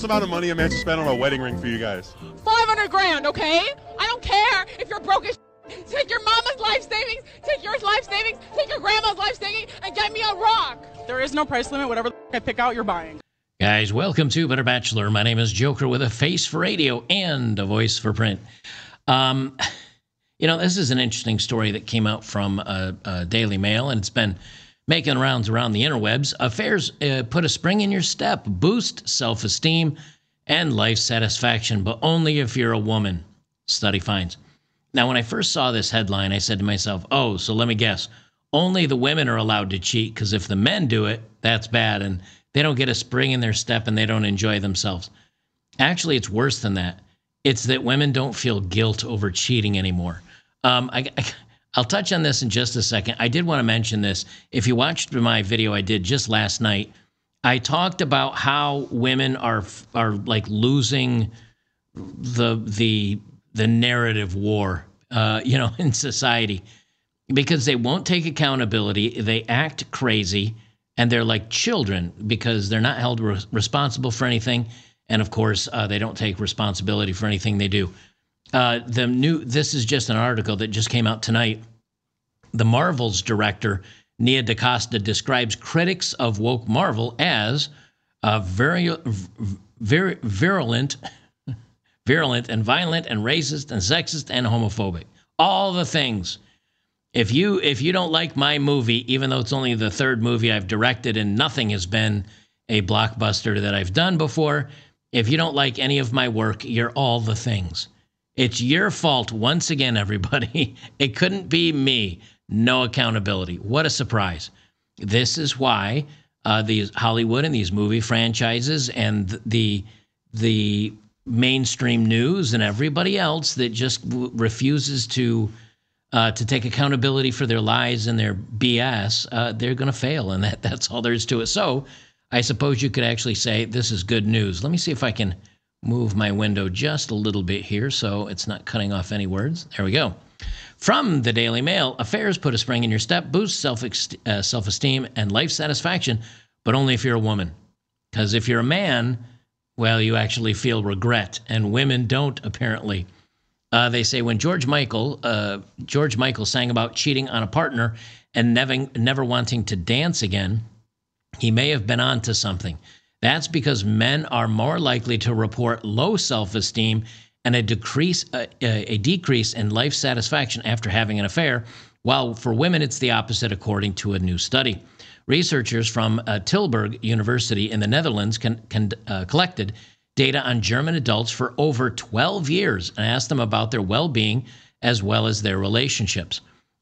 gross amount of money a man should spend on a wedding ring for you guys? 500 grand, okay? I don't care if you're broke as shit. Take your mama's life savings, take your life savings, take your grandma's life savings, and get me a rock. There is no price limit. Whatever the fuck I pick out, you're buying. Guys, welcome to Better Bachelor. My name is Joker with a face for radio and a voice for print. You know, this is an interesting story that came out from Daily Mail, and it's been making rounds around the interwebs. Affairs put a spring in your step, boost self-esteem and life satisfaction, but only if you're a woman, study finds. Now, when I first saw this headline, I said to myself, oh, so let me guess. Only the women are allowed to cheat, because if the men do it, that's bad, and they don't get a spring in their step and they don't enjoy themselves. Actually, it's worse than that. It's that women don't feel guilt over cheating anymore. I'll touch on this in just a second. I did want to mention this. If you watched my video I did just last night, I talked about how women are like losing the narrative war, you know, in society, because they won't take accountability. They act crazy, and they're like children because they're not held responsible for anything, and of course they don't take responsibility for anything they do. This is just an article that just came out tonight. The Marvel's director, Nia DaCosta, describes critics of woke Marvel as virulent and violent and racist and sexist and homophobic. All the things. If you don't like my movie, even though it's only the third movie I've directed and nothing has been a blockbuster that I've done before, if you don't like any of my work, you're all the things. It's your fault once again, everybody. It couldn't be me. No accountability. What a surprise. This is why these Hollywood and these movie franchises and the mainstream news and everybody else that just refuses to take accountability for their lies and their BS, they're going to fail, and that's all there is to it. So I suppose you could actually say this is good news. Let me see if I can move my window just a little bit here so it's not cutting off any words. There we go. From the Daily Mail, affairs put a spring in your step, boost self-esteem and life satisfaction, but only if you're a woman. Because if you're a man, well, you actually feel regret, and women don't, apparently. They say when George Michael sang about cheating on a partner and never wanting to dance again, he may have been onto something. That's because men are more likely to report low self-esteem and a decrease in life satisfaction after having an affair, while for women it's the opposite, according to a new study. Researchers from Tilburg University in the Netherlands collected data on German adults for over 12 years and asked them about their well-being as well as their relationships.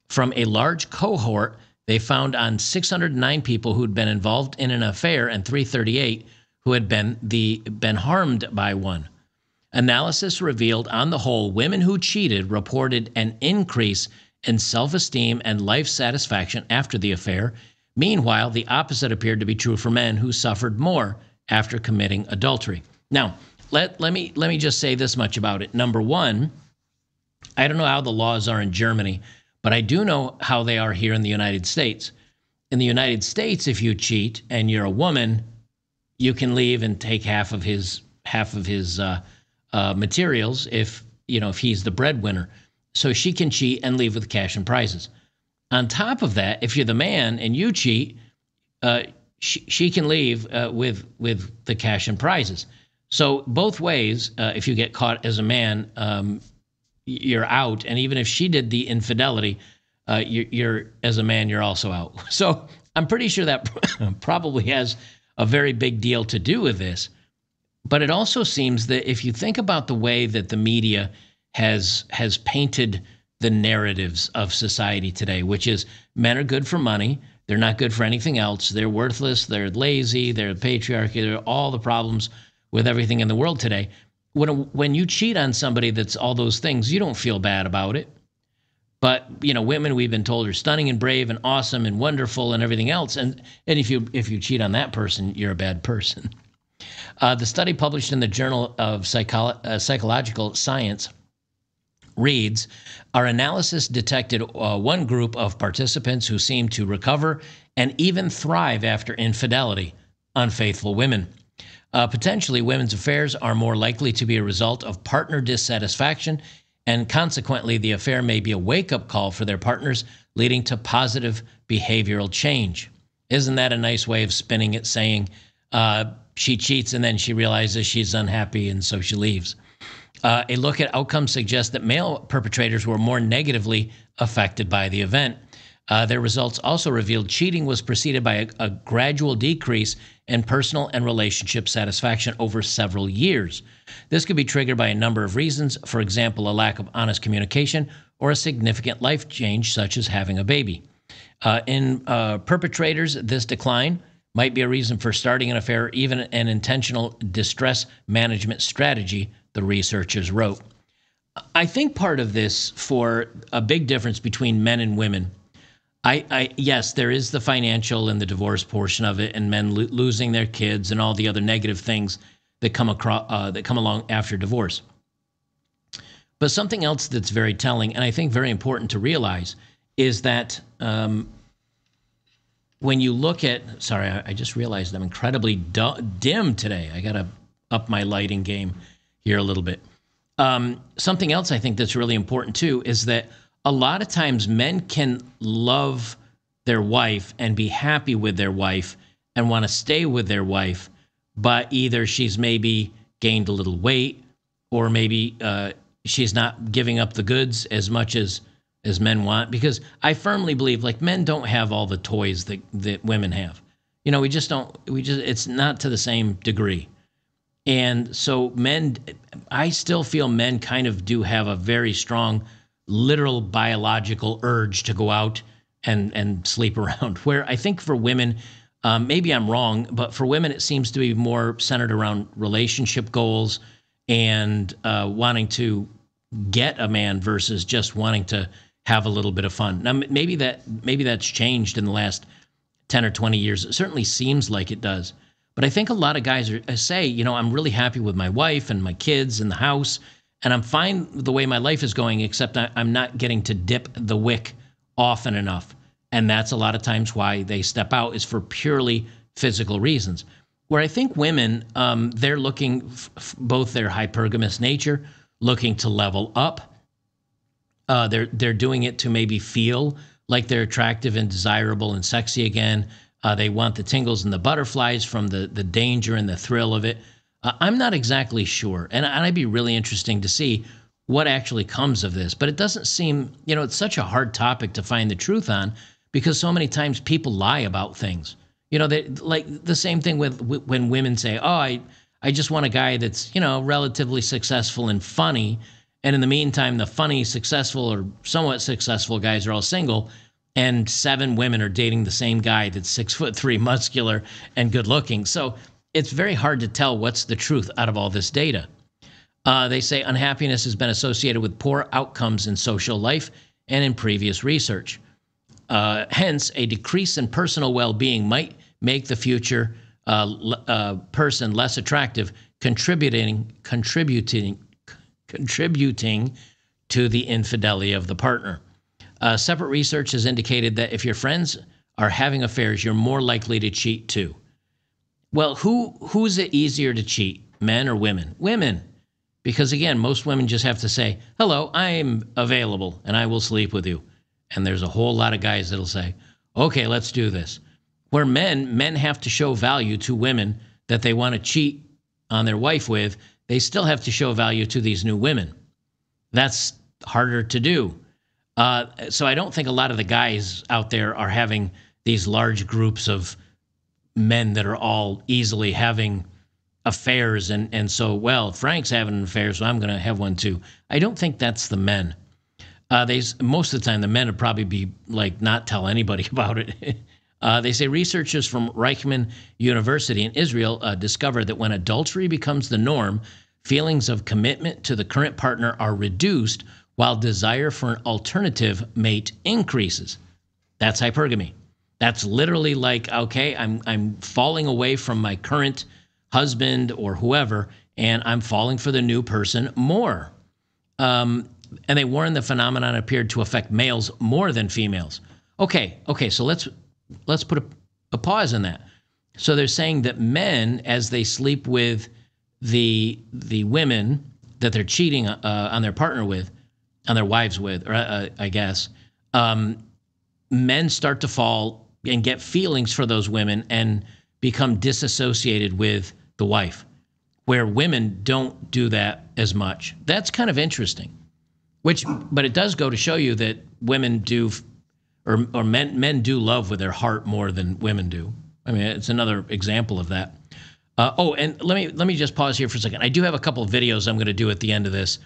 From a large cohort, they found on 609 people who'd been involved in an affair and 338 who had been harmed by one. Analysis revealed, on the whole, women who cheated reported an increase in self-esteem and life satisfaction after the affair. Meanwhile, the opposite appeared to be true for men, who suffered more after committing adultery. Now, let me just say this much about it. Number one, I don't know how the laws are in Germany, but I do know how they are here in the United States. In the United States, if you cheat and you're a woman, you can leave and take half of his materials if he's the breadwinner. So she can cheat and leave with cash and prizes. On top of that, if you're the man and you cheat, she can leave with the cash and prizes. So both ways, if you get caught as a man, you're out, and even if she did the infidelity, you're as a man, you're also out. So I'm pretty sure that probably has a very big deal to do with this. But it also seems that if you think about the way that the media has painted the narratives of society today, which is men are good for money, they're not good for anything else, they're worthless, they're lazy, they're patriarchy, they're all the problems with everything in the world today. When you cheat on somebody that's all those things, you don't feel bad about it. But, you know, women, we've been told, are stunning and brave and awesome and wonderful and everything else. And if you cheat on that person, you're a bad person. The study published in the Journal of Psychological Science reads, our analysis detected one group of participants who seemed to recover and even thrive after infidelity, unfaithful women. Potentially, women's affairs are more likely to be a result of partner dissatisfaction, and consequently, the affair may be a wake-up call for their partners, leading to positive behavioral change. Isn't that a nice way of spinning it, saying she cheats and then she realizes she's unhappy and so she leaves? A look at outcomes suggests that male perpetrators were more negatively affected by the event. Their results also revealed cheating was preceded by a gradual decrease in personal and relationship satisfaction over several years. This could be triggered by a number of reasons, for example, a lack of honest communication or a significant life change, such as having a baby. In perpetrators, this decline might be a reason for starting an affair, even an intentional distress management strategy, the researchers wrote. I think part of this, for a big difference between men and women, yes, there is the financial and the divorce portion of it, and men losing their kids and all the other negative things that come along after divorce. But something else that's very telling, and I think very important to realize, is that when you look at, sorry, I just realized I'm incredibly dim today. I got to up my lighting game here a little bit. Something else I think that's really important too is that a lot of times men can love their wife and be happy with their wife and want to stay with their wife, but either she's maybe gained a little weight, or maybe she's not giving up the goods as much as men want. Because I firmly believe, like, men don't have all the toys that women have. You know, we just don't, it's not to the same degree. And so men, I still feel men kind of do have a very strong literal biological urge to go out and sleep around, where I think for women, maybe I'm wrong, but for women it seems to be more centered around relationship goals and wanting to get a man versus just wanting to have a little bit of fun. Now, maybe that's changed in the last 10 or 20 years. It certainly seems like it does. But I think a lot of guys say, you know, I'm really happy with my wife and my kids and the house, and I'm fine the way my life is going, except I'm not getting to dip the wick often enough. And that's a lot of times why they step out, is for purely physical reasons. Where I think women, they're looking both their hypergamous nature, looking to level up. They're doing it to maybe feel like they're attractive and desirable and sexy again. They want the tingles and the butterflies from the danger and the thrill of it. I'm not exactly sure, and I'd be really interesting to see what actually comes of this. But it doesn't seem, you know, it's such a hard topic to find the truth on, because so many times people lie about things. You know, they, like the same thing with when women say, oh, I just want a guy that's, you know, relatively successful and funny. And in the meantime, the funny, successful, or somewhat successful guys are all single, and 7 women are dating the same guy that's 6'3", muscular, and good looking. So it's very hard to tell what's the truth out of all this data. They say unhappiness has been associated with poor outcomes in social life and in previous research. Hence, a decrease in personal well-being might make the future person less attractive, contributing to the infidelity of the partner. Separate research has indicated that if your friends are having affairs, you're more likely to cheat too. Well, who's it easier to cheat, men or women? Women. Because again, most women just have to say, hello, I'm available and I will sleep with you. And there's a whole lot of guys that'll say, okay, let's do this. Where men have to show value to women that they want to cheat on their wife with. They still have to show value to these new women. That's harder to do. So I don't think a lot of the guys out there are having these large groups of men that are all easily having affairs and so, well, Frank's having an affair, so I'm going to have one too. I don't think that's the men. Most of the time, the men would probably be like, not tell anybody about it. They say researchers from Reichman University in Israel discovered that when adultery becomes the norm, feelings of commitment to the current partner are reduced, while desire for an alternative mate increases. That's hypergamy. That's literally like, okay, I'm falling away from my current husband or whoever, and I'm falling for the new person more. And they warn the phenomenon appeared to affect males more than females. Okay, so let's put a pause in that. So they're saying that men, as they sleep with the women that they're cheating on their partner with, on their wives with, or I guess, men start to fall and get feelings for those women and become disassociated with the wife, where women don't do that as much. That's kind of interesting, but it does go to show you that women do, or men do love with their heart more than women do. I mean, it's another example of that. And let me just pause here for a second. I do have a couple of videos I'm going to do at the end of this.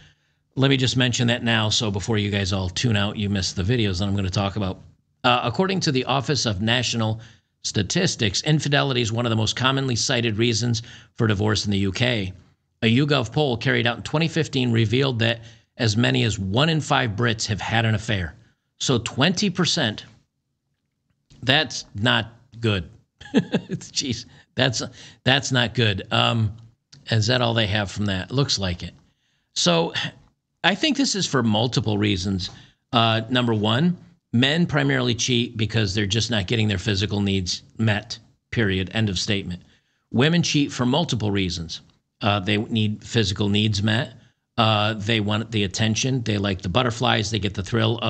Let me just mention that now, so before you guys all tune out, you miss the videos that I'm going to talk about. According to the Office of National Statistics, infidelity is one of the most commonly cited reasons for divorce in the UK. A YouGov poll carried out in 2015 revealed that as many as 1 in 5 Brits have had an affair. So 20%, that's not good. Jeez, that's not good. Is that all they have from that? Looks like it. So I think this is for multiple reasons. Number one, men primarily cheat because they're just not getting their physical needs met, period, end of statement. Women cheat for multiple reasons. They need physical needs met. They want the attention. They like the butterflies. They get the thrill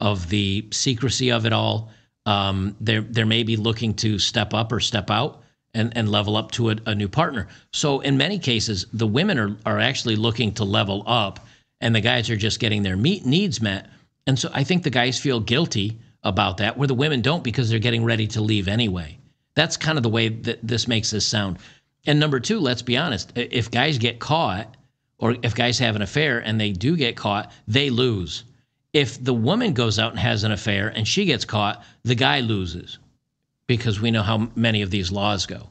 of the secrecy of it all. They're maybe looking to step up or step out and level up to a new partner. So in many cases, the women are actually looking to level up, and the guys are just getting their needs met. And so I think the guys feel guilty about that, where the women don't, because they're getting ready to leave anyway. That's kind of the way that this makes this sound. And number two, let's be honest, if guys get caught, or if guys have an affair and they do get caught, they lose. If the woman goes out and has an affair and she gets caught, the guy loses, because we know how many of these laws go.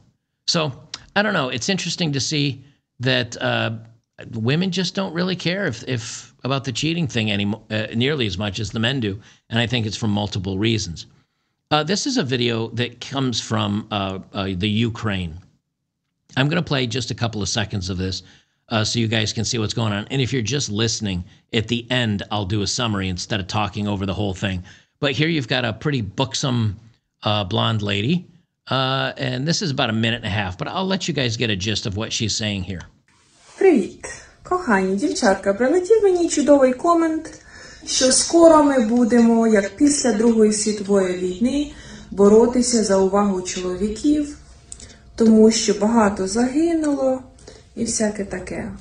So I don't know. It's interesting to see that women just don't really care if about the cheating thing nearly as much as the men do. And I think it's for multiple reasons. This is a video that comes from the Ukraine. I'm going to play just a couple of seconds of this, so you guys can see what's going on. And if you're just listening, at the end, I'll do a summary instead of talking over the whole thing. But here you've got a pretty buxom blonde lady. And this is about 1.5 minutes, but I'll let you guys get a gist of what she's saying here. Привіт, кохані дівчатка, прилетів мені чудовий комент, що скоро ми будемо, як після Другої світової війни, боротися за увагу чоловіків, тому що багато загинуло. І всяке таке.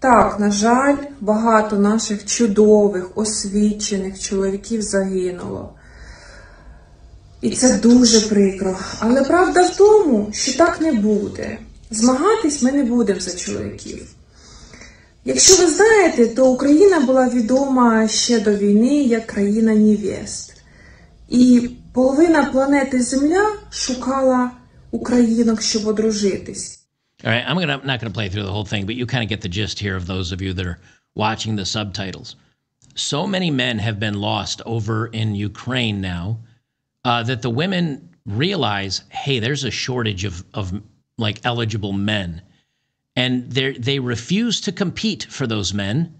Так, на жаль, багато наших чудових, освічених чоловіків загинуло. І це дуже прикро. Але правда в тому, що так не буде. Змагатись ми не будемо за чоловіків. Якщо ви знаєте, то Україна була відома ще до війни як країна невіст. І половина планети Земля шукала українок, щоб одружитись. All right, I'm not going to play through the whole thing, but you kind of get the gist here of those of you that are watching the subtitles. So many men have been lost over in Ukraine now that the women realize, hey, there's a shortage of like eligible men, and they refuse to compete for those men.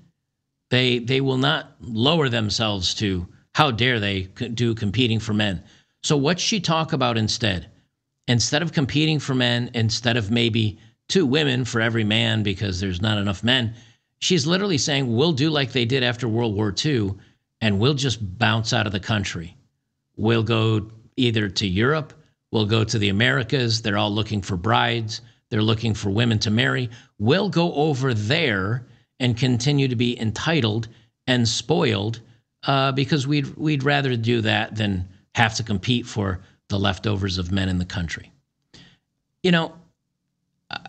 They will not lower themselves to how dare they do competing for men. So what's she talk about instead? Instead of competing for men, instead of maybe 2 women for every man because there's not enough men, she's literally saying, we'll do like they did after World War II, and we'll just bounce out of the country. We'll go either to Europe, we'll go to the Americas. They're all looking for brides. They're looking for women to marry. We'll go over there and continue to be entitled and spoiled because we'd rather do that than have to compete for the leftovers of men in the country. You know,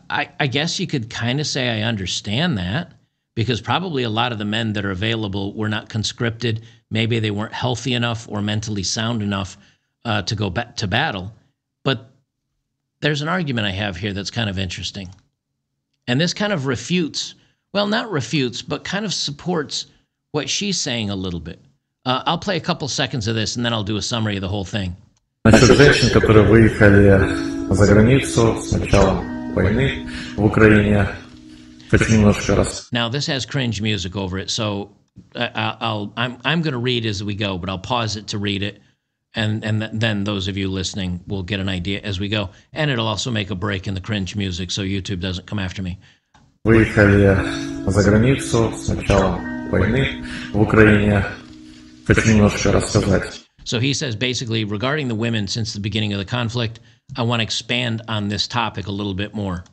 I guess you could kind of say I understand that, because probably a lot of the men that are available were not conscripted. Maybe they weren't healthy enough or mentally sound enough to go back to battle. But there's an argument I have here that's kind of interesting. And this kind of refutes, well, not refutes, but kind of supports what she's saying a little bit. I'll play a couple seconds of this and then I'll do a summary of the whole thing. Насчет женщин, которые выехали за границу с начала войны в Украине, хочу немножко раз. Now this has cringe music over it, so I'm going to read as we go, but I'll pause it to read it, And then those of you listening will get an idea as we go. And it'll also make a break in the cringe music so YouTube doesn't come after me. Выехали за границу с начала войны в Украине. Хочу немножко рассказать. So he says, basically, regarding the women since the beginning of the conflict, I want to expand on this topic a little bit more.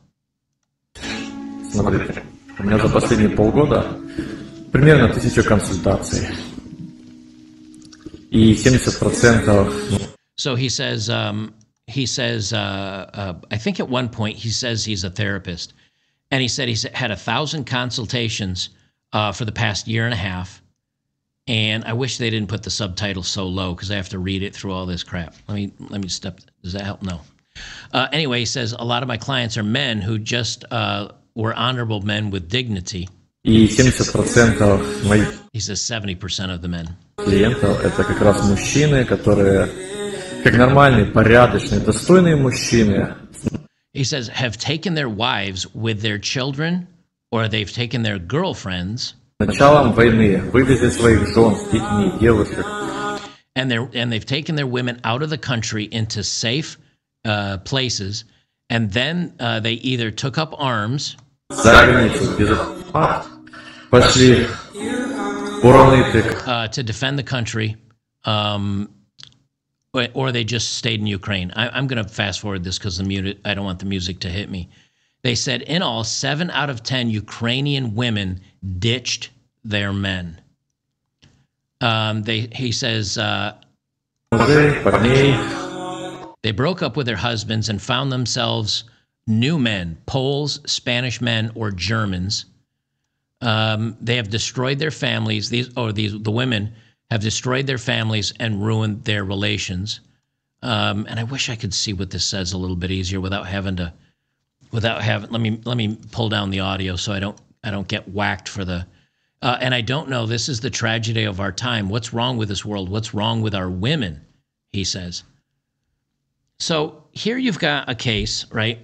Смотрите, у меня за последние полгода примерно 1000 консультаций. И 70%... So he says, I think at one point he says he's a therapist. And he said he's had 1,000 consultations for the past year and a half. And I wish they didn't put the subtitle so low because I have to read it through all this crap. Let me step. Does that help? No. Anyway, he says a lot of my clients are men who just were honorable men with dignity. He says 70% of the men. Это как раз мужчины, которые как нормальные, порядочные, достойные мужчины. He says have taken their wives with their children, or they've taken their girlfriends. Началом войны вывезли своих жен, детей, девушек. And they've taken their women out of the country into safe places, and then they either took up arms. To defend the country, or they just stayed in Ukraine. I'm going to fast forward this because I don't want the music to hit me. They said, in all, 7 out of 10 Ukrainian women ditched their men. He says they broke up with their husbands and found themselves new men, Poles, Spanish men, or Germans. They have destroyed their families. The women have destroyed their families and ruined their relations. And I wish I could see what this says a little bit easier without having to. Let me pull down the audio so I don't get whacked for the. And I don't know. This is the tragedy of our time. What's wrong with this world? What's wrong with our women? He says. So here you've got a case, right?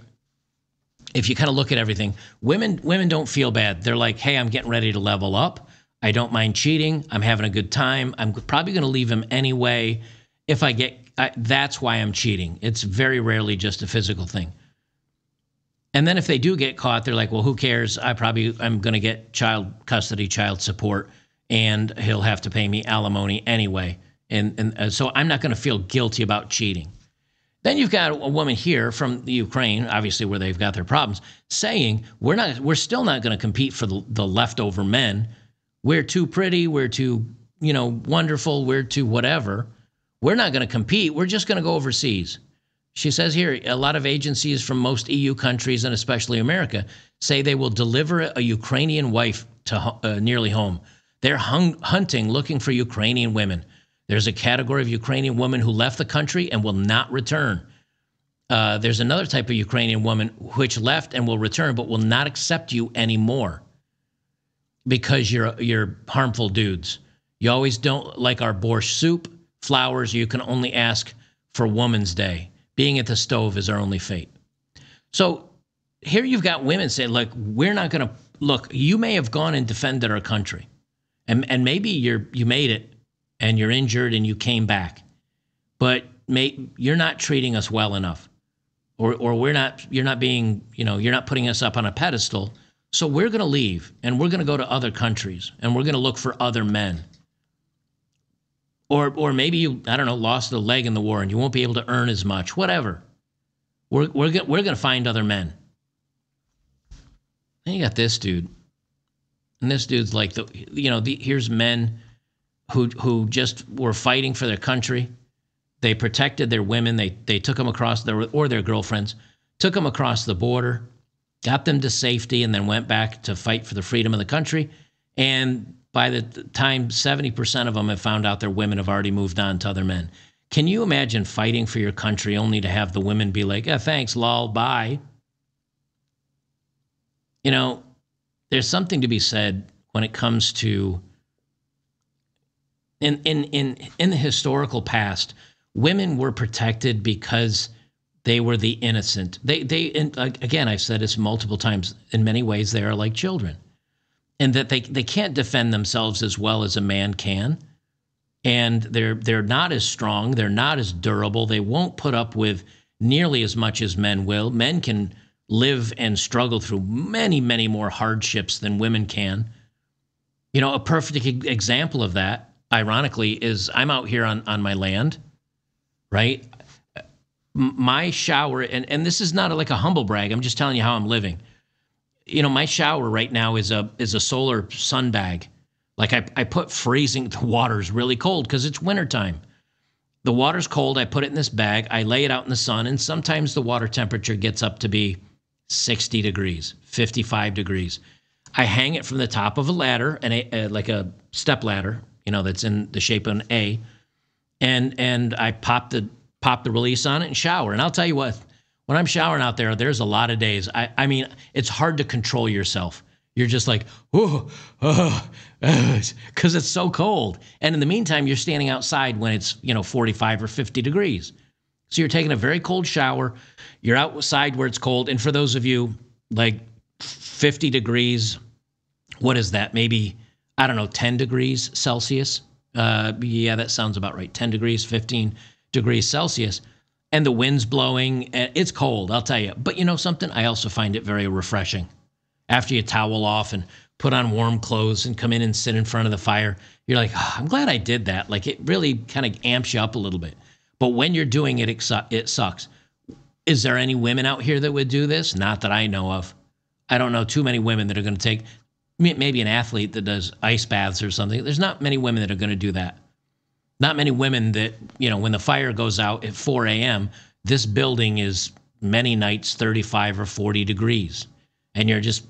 If you kind of look at everything, women don't feel bad. They're like, hey, I'm getting ready to level up. I don't mind cheating. I'm having a good time. I'm probably going to leave him anyway. If I get, that's why I'm cheating. It's very rarely just a physical thing. And then if they do get caught, they're like, well, who cares? I'm going to get child custody, child support, and he'll have to pay me alimony anyway. And so I'm not going to feel guilty about cheating. Then you've got a woman here from the Ukraine, obviously where they've got their problems, saying we're still not going to compete for the leftover men. We're too pretty. We're too, wonderful. We're too whatever. We're not going to compete. We're just going to go overseas. She says here, a lot of agencies from most EU countries and especially America say they will deliver a Ukrainian wife to nearly home. They're hunting, looking for Ukrainian women. There's a category of Ukrainian women who left the country and will not return. There's another type of Ukrainian woman which left and will return but will not accept you anymore because you're harmful dudes. You always don't like our borscht soup, flowers. You can only ask for Woman's Day. Being at the stove is our only fate. So here you've got women saying, look, we're not going to, look, you may have gone and defended our country. And maybe you made it and you're injured and you came back. But you're not treating us well enough. Or you're not putting us up on a pedestal. So we're going to leave and we're going to go to other countries and we're going to look for other men. Or maybe you, I don't know, lost a leg in the war and you won't be able to earn as much, whatever. We're going to find other men. Then you got this dude. And this dude's like, here's men who just were fighting for their country. They protected their women. They took them across, or their girlfriends, took them across the border, got them to safety, and then went back to fight for the freedom of the country. And by the time 70% of them have found out their women have already moved on to other men. Can you imagine fighting for your country only to have the women be like, yeah, thanks, lol, bye? There's something to be said when it comes to, in the historical past, women were protected because they were the innocent. They again, I've said this multiple times, in many ways they are like children. And that they can't defend themselves as well as a man can. and they're not as strong, they're not as durable, they won't put up with nearly as much as men will. Men can live and struggle through many, many more hardships than women can. You know, a perfect example of that, ironically, is I'm out here on my land, right? My shower, and this is not like a humble brag, I'm just telling you how I'm living. You know, my shower right now is a solar sun bag. Like I put freezing, the water's really cold because it's wintertime. The water's cold, I put it in this bag, I lay it out in the sun, and sometimes the water temperature gets up to be 60 degrees, 55 degrees. I hang it from the top of a ladder, like a step ladder, you know, that's in the shape of an A, and I pop the release on it and shower. And I'll tell you what, when I'm showering out there, there's a lot of days. I mean, it's hard to control yourself. You're just like, oh, because it's so cold. And in the meantime, you're standing outside when it's, you know, 45 or 50 degrees. So you're taking a very cold shower. You're outside where it's cold. And for those of you, like 50 degrees, what is that? Maybe, I don't know, 10 degrees Celsius. Yeah, that sounds about right. 10 degrees, 15 degrees Celsius. And the wind's blowing. And it's cold, I'll tell you. But you know something? I also find it very refreshing. After you towel off and put on warm clothes and come in and sit in front of the fire, you're like, oh, I'm glad I did that. Like, it really kind of amps you up a little bit. But when you're doing it, it sucks. Is there any women out here that would do this? Not that I know of. I don't know too many women that are going to take, maybe an athlete that does ice baths or something. There's not many women that are going to do that. Not many women that, you know, when the fire goes out at 4 a.m., this building is many nights 35 or 40 degrees. And you're just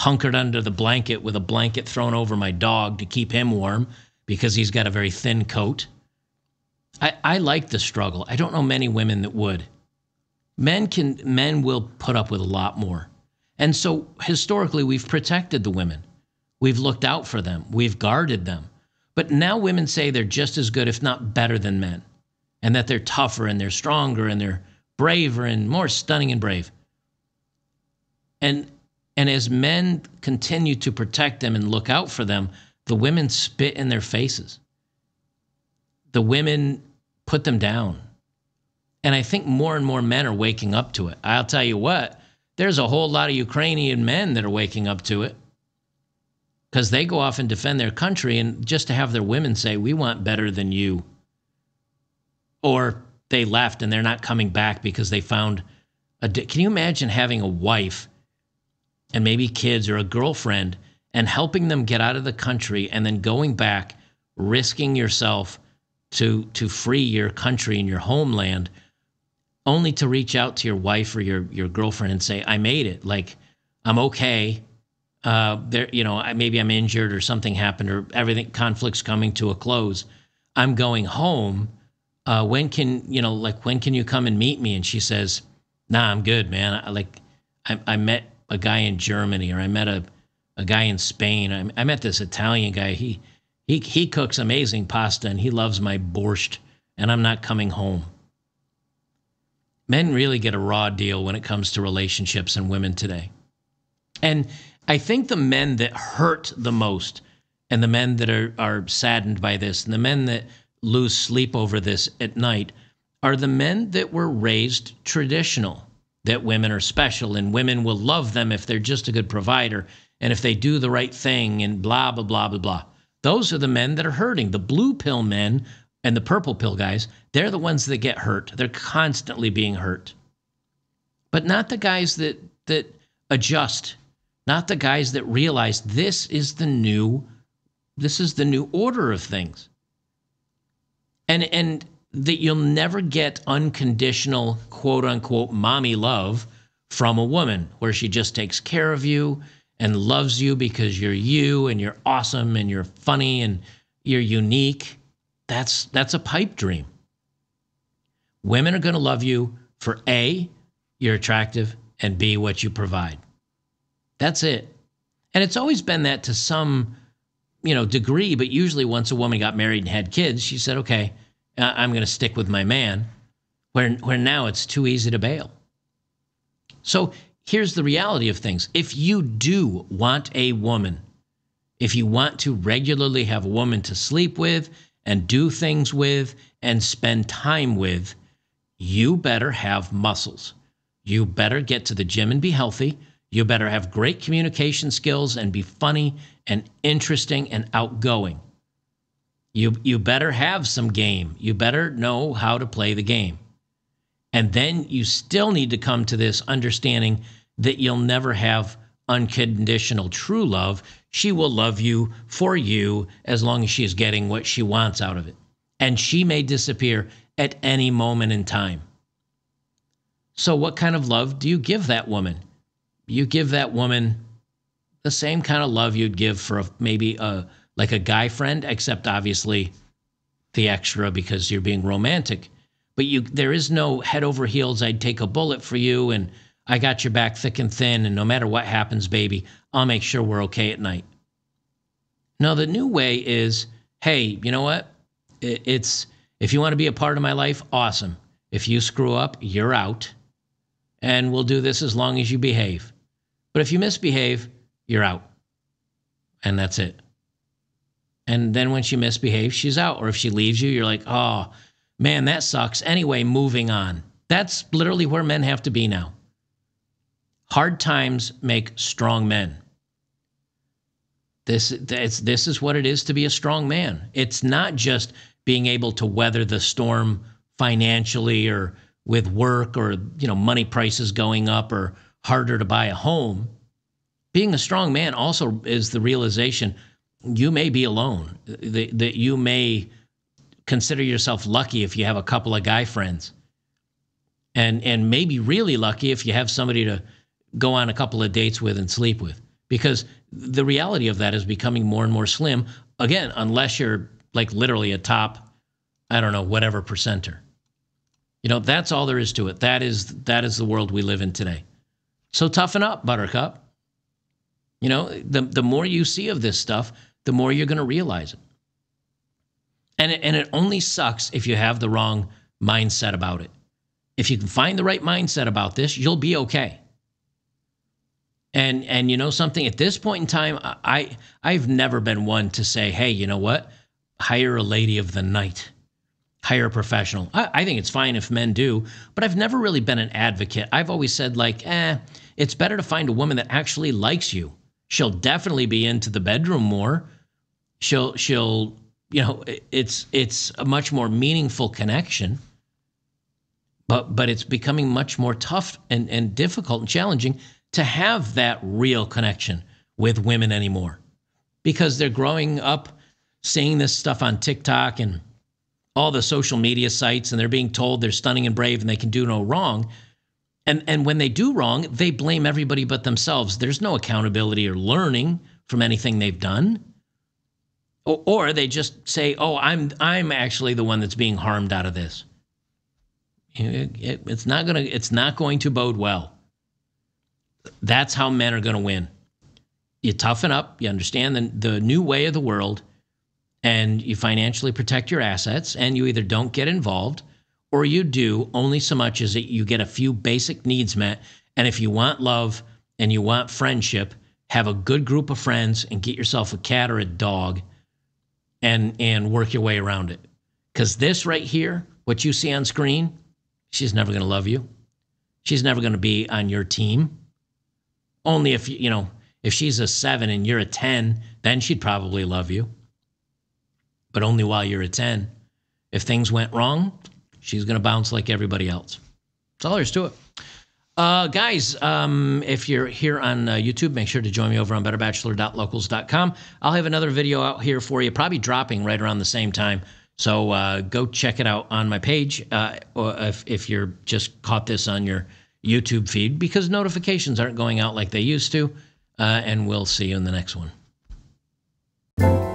hunkered under the blanket with a blanket thrown over my dog to keep him warm because he's got a very thin coat. I like the struggle. I don't know many women that would. Men will put up with a lot more. And so historically, we've protected the women. We've looked out for them. We've guarded them. But now women say they're just as good, if not better than men, and that they're tougher and they're stronger and they're braver and more stunning and brave. And as men continue to protect them and look out for them, the women spit in their faces. The women put them down. And I think more and more men are waking up to it. I'll tell you what, there's a whole lot of Ukrainian men that are waking up to it because they go off and defend their country, and just to have their women say, we want better than you. Or they left and they're not coming back because they found a... Can you imagine having a wife and maybe kids or a girlfriend and helping them get out of the country and then going back, risking yourself to free your country and your homeland, only to reach out to your wife or your girlfriend and say, I made it. Like, I'm okay. You know, maybe I'm injured or something happened or everything, conflict's coming to a close. I'm going home. When can you come and meet me? And she says, nah, I'm good, man. I met a guy in Germany, or I met a guy in Spain. I met this Italian guy. He cooks amazing pasta, and he loves my borscht, and I'm not coming home. Men really get a raw deal when it comes to relationships and women today. And I think the men that hurt the most, and the men that are saddened by this, and the men that lose sleep over this at night, are the men that were raised traditional. That women are special and women will love them if they're just a good provider and if they do the right thing and blah, blah, blah, blah, blah. Those are the men that are hurting. The blue pill men and the purple pill guys, they're the ones that get hurt. They're constantly being hurt. But not the guys that adjust, not the guys that realize this is the new order of things. And that you'll never get unconditional, quote unquote, mommy love from a woman where she just takes care of you and loves you because you're you and you're awesome and you're funny and you're unique. That's a pipe dream. Women are going to love you for A, you're attractive, and B, what you provide. That's it. And it's always been that to some, you know, degree, but usually once a woman got married and had kids, she said, okay, I'm going to stick with my man, where now it's too easy to bail. So here's the reality of things. If you do want a woman, if you want to regularly have a woman to sleep with and do things with and spend time with, you better have muscles. You better get to the gym and be healthy. You better have great communication skills and be funny and interesting and outgoing. You better have some game. You better know how to play the game. And then you still need to come to this understanding that you'll never have unconditional true love. She will love you for you as long as she is getting what she wants out of it. And she may disappear at any moment in time. So what kind of love do you give that woman? You give that woman the same kind of love you'd give for maybe a guy friend, except obviously the extra because you're being romantic. But there is no head over heels, I'd take a bullet for you, and I got your back thick and thin, and no matter what happens, baby, I'll make sure we're okay at night. Now, the new way is, hey, you know what? If you want to be a part of my life, awesome. If you screw up, you're out. And we'll do this as long as you behave. But if you misbehave, you're out. And that's it. And then when she misbehaves, she's out. Or if she leaves you, you're like, oh, man, that sucks. Anyway, moving on. That's literally where men have to be now. Hard times make strong men. This is what it is to be a strong man. It's not just being able to weather the storm financially or with work or, money prices going up or harder to buy a home. Being a strong man also is the realization you may be alone, that you may consider yourself lucky if you have a couple of guy friends, and maybe really lucky if you have somebody to go on a couple of dates with and sleep with, because the reality of that is becoming more and more slim, again, unless you're like literally a top, I don't know, whatever percenter. That's all there is to it. That is the world we live in today. So toughen up, buttercup. The more you see of this stuff, the more you're going to realize it. And it only sucks if you have the wrong mindset about it. If you can find the right mindset about this, you'll be okay. And you know something? At this point in time, I've never been one to say, hey, you know what? Hire a lady of the night. Hire a professional. I think it's fine if men do, but I've never really been an advocate. I've always said it's better to find a woman that actually likes you. She'll definitely be into the bedroom more. She'll it's a much more meaningful connection. But it's becoming much more tough and difficult and challenging to have that real connection with women anymore, because they're growing up seeing this stuff on TikTok and all the social media sites, and they're being told they're stunning and brave and they can do no wrong. And when they do wrong, they blame everybody but themselves. There's no accountability or learning from anything they've done. Or they just say, oh, I'm actually the one that's being harmed out of this. It's not going to bode well. That's how men are going to win. You toughen up, you understand the new way of the world, and you financially protect your assets, and you either don't get involved or you do only so much as that you get a few basic needs met. And if you want love and you want friendship, have a good group of friends and get yourself a cat or a dog and work your way around it. Because this right here, what you see on screen, she's never going to love you. She's never going to be on your team. Only if, if she's a 7 and you're a 10, then she'd probably love you. But only while you're a 10. If things went wrong, she's going to bounce like everybody else. That's all there is to it. Guys, if you're here on YouTube, make sure to join me over on betterbachelor.locals.com. I'll have another video out here for you, probably dropping right around the same time. So go check it out on my page if you're just caught this on your YouTube feed, because notifications aren't going out like they used to. And we'll see you in the next one.